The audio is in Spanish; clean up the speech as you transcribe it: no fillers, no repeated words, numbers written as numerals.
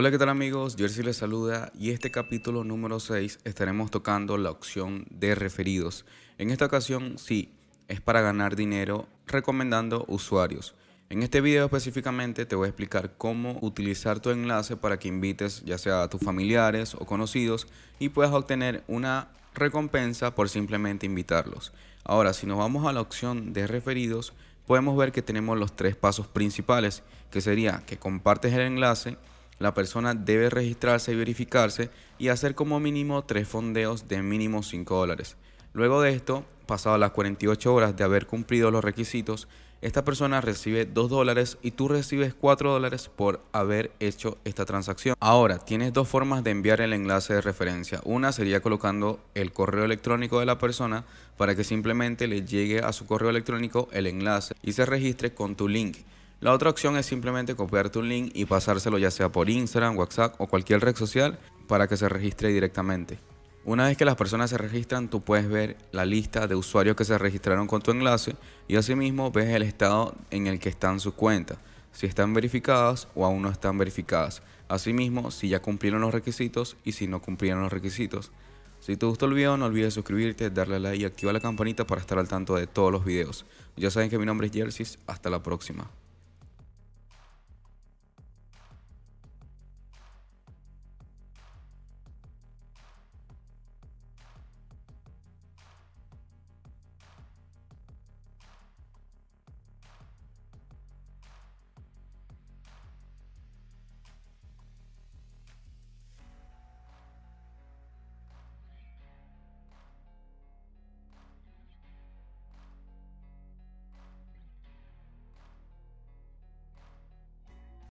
Hola, ¿qué tal amigos? Jercyz les saluda y este capítulo número 6 estaremos tocando la opción de referidos. En esta ocasión sí, es para ganar dinero recomendando usuarios. En este video específicamente te voy a explicar cómo utilizar tu enlace para que invites ya sea a tus familiares o conocidos y puedas obtener una recompensa por simplemente invitarlos. Ahora, si nos vamos a la opción de referidos, podemos ver que tenemos los tres pasos principales, que sería que compartes el enlace, la persona debe registrarse y verificarse y hacer como mínimo 3 fondeos de mínimo $5. Luego de esto, pasadas las 48 horas de haber cumplido los requisitos, esta persona recibe $2 y tú recibes $4 por haber hecho esta transacción. Ahora, tienes dos formas de enviar el enlace de referencia. Una sería colocando el correo electrónico de la persona para que simplemente le llegue a su correo electrónico el enlace y se registre con tu link. La otra opción es simplemente copiar tu link y pasárselo ya sea por Instagram, WhatsApp o cualquier red social para que se registre directamente. Una vez que las personas se registran, tú puedes ver la lista de usuarios que se registraron con tu enlace y asimismo ves el estado en el que están sus cuentas, si están verificadas o aún no están verificadas. Asimismo, si ya cumplieron los requisitos y si no cumplieron los requisitos. Si te gustó el video, no olvides suscribirte, darle like y activar la campanita para estar al tanto de todos los videos. Ya saben que mi nombre es Jercyz, hasta la próxima.